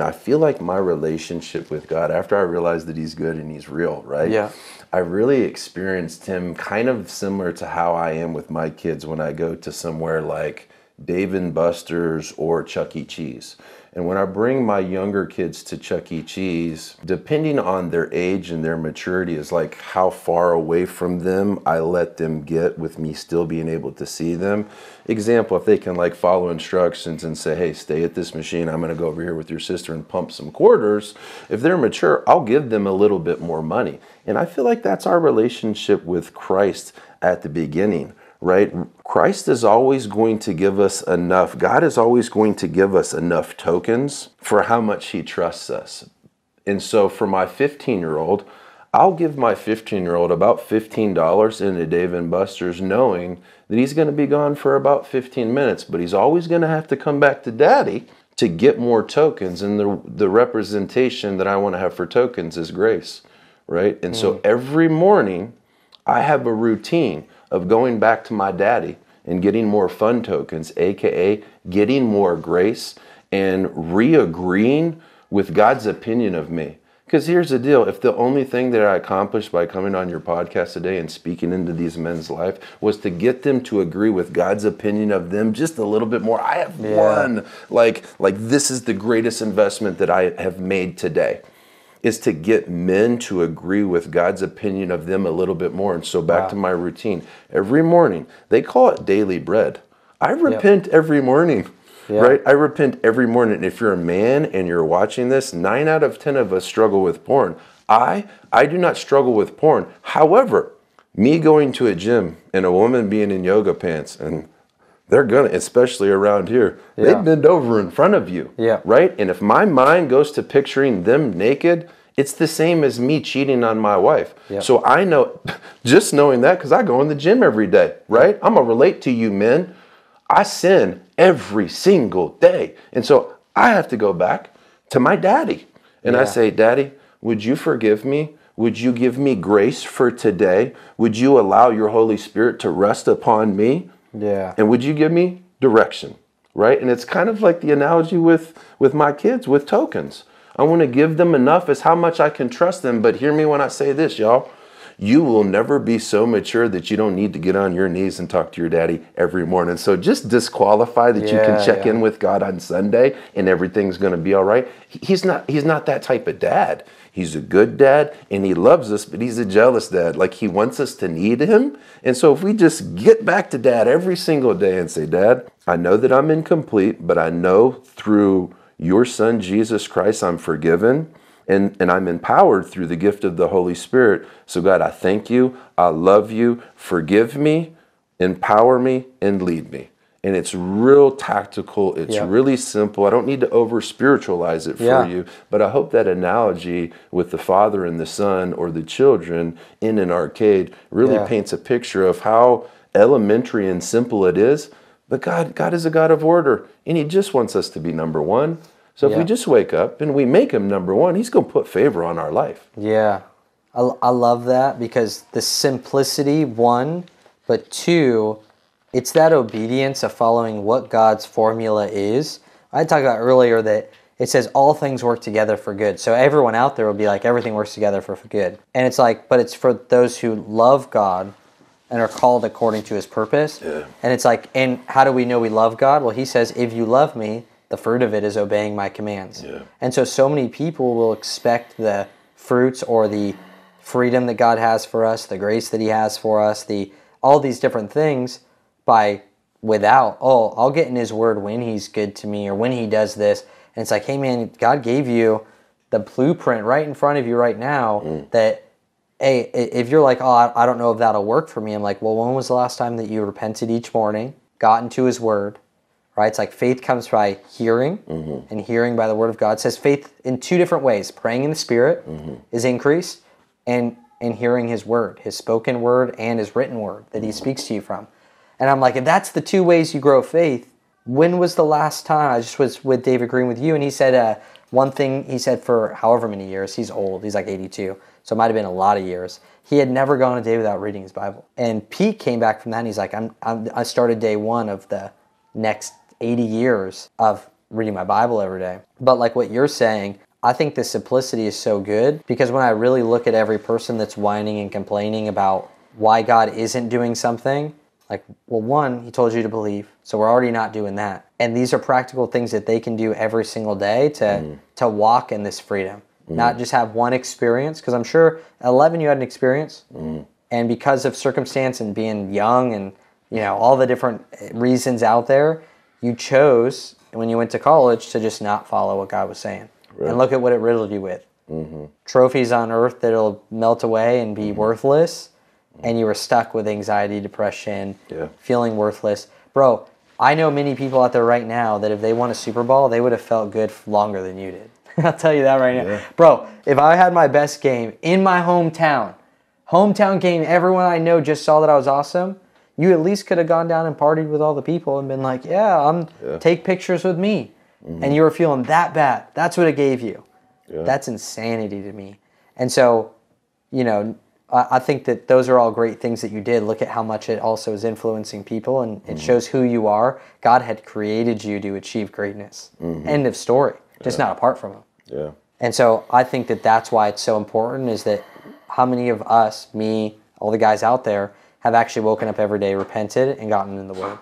And I feel like my relationship with God, after I realized that he's good and he's real, right? Yeah. I really experienced him kind of similar to how I am with my kids when I go to somewhere like Dave and Buster's or Chuck E. Cheese. And when I bring my younger kids to Chuck E. Cheese, depending on their age and their maturity is like how far away from them I let them get with me still being able to see them. Example, if they can like follow instructions and say, hey, stay at this machine, I'm gonna go over here with your sister and pump some quarters. If they're mature, I'll give them a little bit more money. And I feel like that's our relationship with Christ at the beginning. Right? Christ is always going to give us enough. God is always going to give us enough tokens for how much he trusts us. And so for my 15-year-old, I'll give my 15-year-old about $15 into Dave and Buster's knowing that he's going to be gone for about 15 minutes, but he's always going to have to come back to daddy to get more tokens. And the representation that I want to have for tokens is grace, right? And so every morning I have a routine of going back to my daddy and getting more fun tokens, AKA getting more grace and reagreeing with God's opinion of me. Because here's the deal, if the only thing that I accomplished by coming on your podcast today and speaking into these men's life was to get them to agree with God's opinion of them just a little bit more, I have won. Like this is the greatest investment that I have made today, is to get men to agree with God's opinion of them a little bit more. And so back to my routine. Every morning, they call it daily bread. I repent every morning, right? I repent every morning. And if you're a man and you're watching this, 9 out of 10 of us struggle with porn. I do not struggle with porn. However, me going to a gym and a woman being in yoga pants and they're gonna, especially around here, they bend over in front of you, right? And if my mind goes to picturing them naked, it's the same as me cheating on my wife. So I know, just knowing that, because I go in the gym every day, right? I'm gonna relate to you men. I sin every single day. And so I have to go back to my daddy. And I say, Daddy, would you forgive me? Would you give me grace for today? Would you allow your Holy Spirit to rest upon me? And would you give me direction, right? And it's kind of like the analogy with my kids, with tokens. I want to give them enough as how much I can trust them. But hear me when I say this, y'all. You will never be so mature that you don't need to get on your knees and talk to your daddy every morning. So just disqualify that you can check in with God on Sunday and everything's going to be all right. He's not that type of dad. He's a good dad and he loves us, but he's a jealous dad. Like he wants us to need him. And so if we just get back to dad every single day and say, Dad, I know that I'm incomplete, but I know through your son, Jesus Christ, I'm forgiven. And I'm empowered through the gift of the Holy Spirit. So God, I thank you. I love you. Forgive me, empower me, and lead me. And it's real tactical. It's really simple. I don't need to over-spiritualize it for you. But I hope that analogy with the father and the son or the children in an arcade really paints a picture of how elementary and simple it is. But God is a God of order, and he just wants us to be number one. So if we just wake up and we make him number one, he's going to put favor on our life. Yeah. I love that because the simplicity, one, but two, it's that obedience of following what God's formula is. I talked about earlier that it says all things work together for good. So everyone out there will be like, everything works together for good. And it's like, but it's for those who love God and are called according to his purpose. Yeah. And it's like, and how do we know we love God? Well, he says, if you love me, the fruit of it is obeying my commands. Yeah. And so many people will expect the fruits or the freedom that God has for us, the grace that he has for us, all these different things I'll get in his word when he's good to me or when he does this. And it's like, hey man, God gave you the blueprint right in front of you right now that, hey, if you're like, oh, I don't know if that'll work for me. I'm like, well, when was the last time that you repented each morning, got into his word? Right? It's like faith comes by hearing and hearing by the word of God. It says faith in two different ways. Praying in the spirit is increase and hearing his word, his spoken word and his written word that he speaks to you from. And I'm like, if that's the two ways you grow faith, when was the last time? I just was with Dave agreeing with you and he said one thing he said for however many years, he's old, he's like 82. So it might have been a lot of years. He had never gone a day without reading his Bible. And Pete came back from that and he's like, I started day one of the next 80 years of reading my Bible every day. But like what you're saying, I think the simplicity is so good, because when I really look at every person that's whining and complaining about why God isn't doing something, like, well, one, he told you to believe, so we're already not doing that. And these are practical things that they can do every single day to walk in this freedom, not just have one experience. Because I'm sure at 11 you had an experience, and because of circumstance and being young and, you know, all the different reasons out there, you chose when you went to college to just not follow what God was saying. Right. And look at what it riddled you with. Trophies on earth that'll melt away and be worthless, and you were stuck with anxiety, depression, feeling worthless. Bro, I know many people out there right now that if they won a Super Bowl, they would have felt good longer than you did. I'll tell you that right now. Bro, if I had my best game in my hometown game, everyone I know just saw that I was awesome, you at least could have gone down and partied with all the people and been like, take pictures with me. And you were feeling that bad. That's what it gave you. That's insanity to me. And so, you know, I think that those are all great things that you did. Look at how much it also is influencing people, and it shows who you are. God had created you to achieve greatness. End of story. Just not apart from him. And so I think that that's why it's so important, is that how many of us, me, all the guys out there, have actually woken up every day, repented, and gotten in the Word.